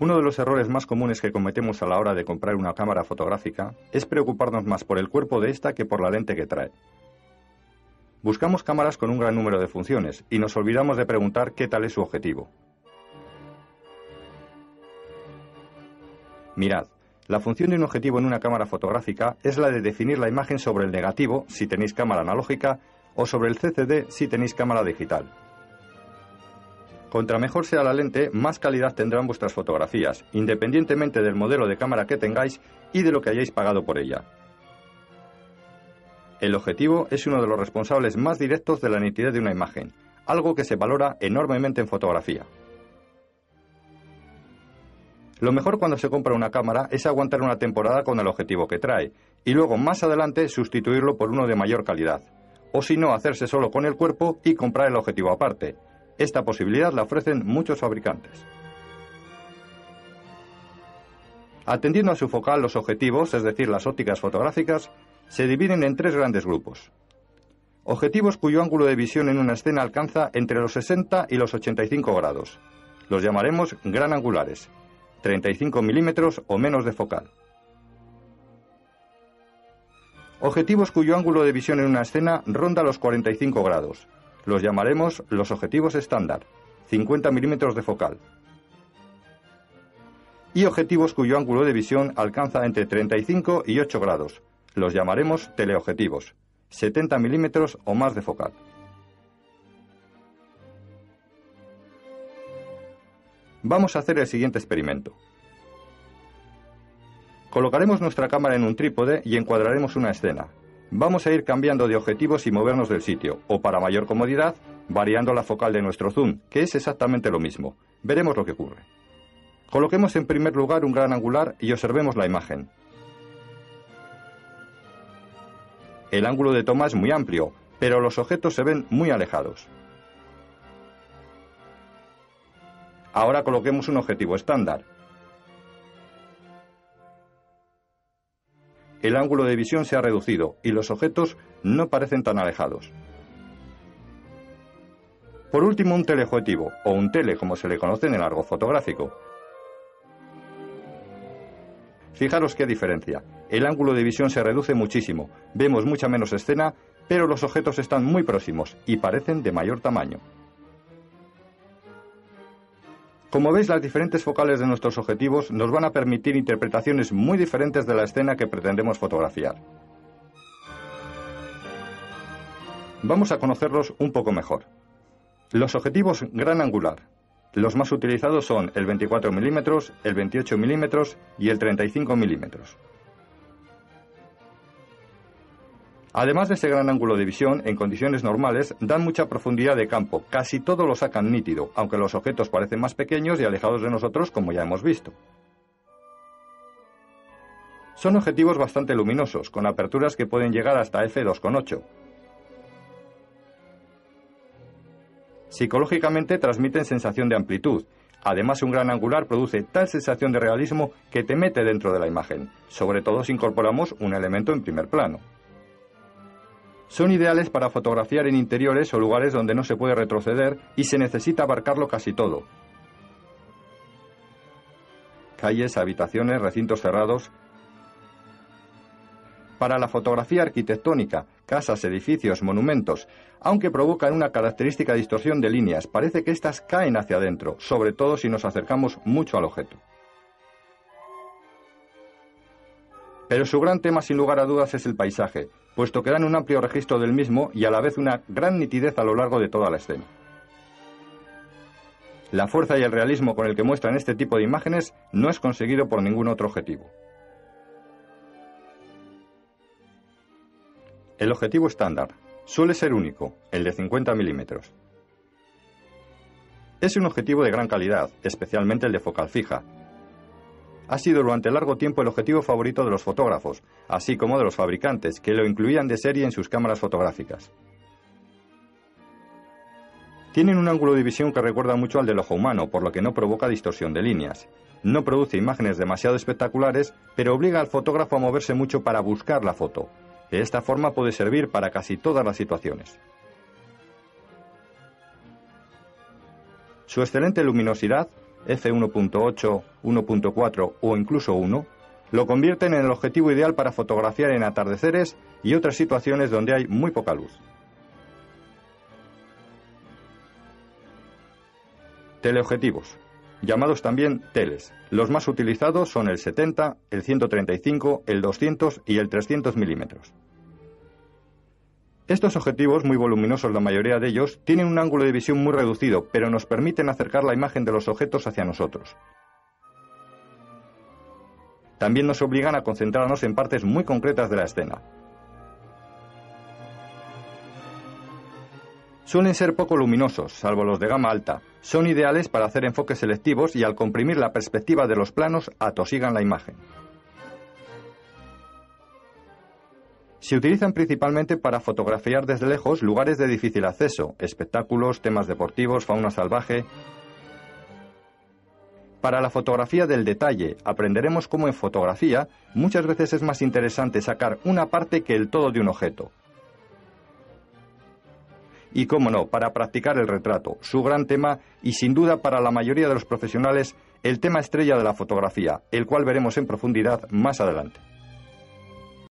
Uno de los errores más comunes que cometemos a la hora de comprar una cámara fotográfica es preocuparnos más por el cuerpo de esta que por la lente que trae. Buscamos cámaras con un gran número de funciones y nos olvidamos de preguntar qué tal es su objetivo. Mirad, la función de un objetivo en una cámara fotográfica es la de definir la imagen sobre el negativo si tenéis cámara analógica o sobre el CCD si tenéis cámara digital. Contra mejor sea la lente, más calidad tendrán vuestras fotografías, independientemente del modelo de cámara que tengáis y de lo que hayáis pagado por ella. El objetivo es uno de los responsables más directos de la nitidez de una imagen, algo que se valora enormemente en fotografía. Lo mejor cuando se compra una cámara es aguantar una temporada con el objetivo que trae y luego más adelante sustituirlo por uno de mayor calidad, o si no hacerse solo con el cuerpo y comprar el objetivo aparte. Esta posibilidad la ofrecen muchos fabricantes. Atendiendo a su focal, los objetivos, es decir, las ópticas fotográficas, se dividen en tres grandes grupos. Objetivos cuyo ángulo de visión en una escena alcanza entre los 60 y los 85 grados. Los llamaremos gran angulares, 35 milímetros o menos de focal. Objetivos cuyo ángulo de visión en una escena ronda los 45 grados. Los llamaremos los objetivos estándar, 50 milímetros de focal. Y objetivos cuyo ángulo de visión alcanza entre 35 y 8 grados. Los llamaremos teleobjetivos, 70 milímetros o más de focal. Vamos a hacer el siguiente experimento. Colocaremos nuestra cámara en un trípode y encuadraremos una escena. Vamos a ir cambiando de objetivos y movernos del sitio, o para mayor comodidad, variando la focal de nuestro zoom, que es exactamente lo mismo. Veremos lo que ocurre. Coloquemos en primer lugar un gran angular y observemos la imagen. El ángulo de toma es muy amplio, pero los objetos se ven muy alejados. Ahora coloquemos un objetivo estándar. El ángulo de visión se ha reducido y los objetos no parecen tan alejados. Por último, un teleobjetivo, o un tele, como se le conoce en el argot fotográfico. Fijaros qué diferencia. El ángulo de visión se reduce muchísimo, vemos mucha menos escena, pero los objetos están muy próximos y parecen de mayor tamaño. Como veis, las diferentes focales de nuestros objetivos nos van a permitir interpretaciones muy diferentes de la escena que pretendemos fotografiar. Vamos a conocerlos un poco mejor. Los objetivos gran angular. Los más utilizados son el 24 mm, el 28 mm y el 35 mm. Además de ese gran ángulo de visión, en condiciones normales, dan mucha profundidad de campo. Casi todo lo sacan nítido, aunque los objetos parecen más pequeños y alejados de nosotros, como ya hemos visto. Son objetivos bastante luminosos, con aperturas que pueden llegar hasta f2.8. Psicológicamente transmiten sensación de amplitud. Además, un gran angular produce tal sensación de realismo que te mete dentro de la imagen, sobre todo si incorporamos un elemento en primer plano. Son ideales para fotografiar en interiores o lugares donde no se puede retroceder y se necesita abarcarlo casi todo. Calles, habitaciones, recintos cerrados. Para la fotografía arquitectónica, casas, edificios, monumentos, aunque provocan una característica distorsión de líneas, parece que estas caen hacia adentro, sobre todo si nos acercamos mucho al objeto. Pero su gran tema, sin lugar a dudas, es el paisaje, puesto que dan un amplio registro del mismo y a la vez una gran nitidez a lo largo de toda la escena. La fuerza y el realismo con el que muestran este tipo de imágenes no es conseguido por ningún otro objetivo. El objetivo estándar suele ser único, el de 50 milímetros. Es un objetivo de gran calidad, especialmente el de focal fija. Ha sido durante largo tiempo el objetivo favorito de los fotógrafos, así como de los fabricantes, que lo incluían de serie en sus cámaras fotográficas. Tienen un ángulo de visión que recuerda mucho al del ojo humano, por lo que no provoca distorsión de líneas. No produce imágenes demasiado espectaculares, pero obliga al fotógrafo a moverse mucho para buscar la foto. De esta forma puede servir para casi todas las situaciones. Su excelente luminosidad EC1.8, 1.4 o incluso 1, lo convierten en el objetivo ideal para fotografiar en atardeceres y otras situaciones donde hay muy poca luz. Teleobjetivos, llamados también teles. Los más utilizados son el 70, el 135, el 200 y el 300 milímetros. Estos objetivos, muy voluminosos la mayoría de ellos, tienen un ángulo de visión muy reducido, pero nos permiten acercar la imagen de los objetos hacia nosotros. También nos obligan a concentrarnos en partes muy concretas de la escena. Suelen ser poco luminosos, salvo los de gama alta. Son ideales para hacer enfoques selectivos y al comprimir la perspectiva de los planos atosigan la imagen. Se utilizan principalmente para fotografiar desde lejos lugares de difícil acceso, espectáculos, temas deportivos, fauna salvaje. Para la fotografía del detalle, aprenderemos cómo en fotografía muchas veces es más interesante sacar una parte que el todo de un objeto. Y cómo no, para practicar el retrato, su gran tema y sin duda para la mayoría de los profesionales el tema estrella de la fotografía, el cual veremos en profundidad más adelante.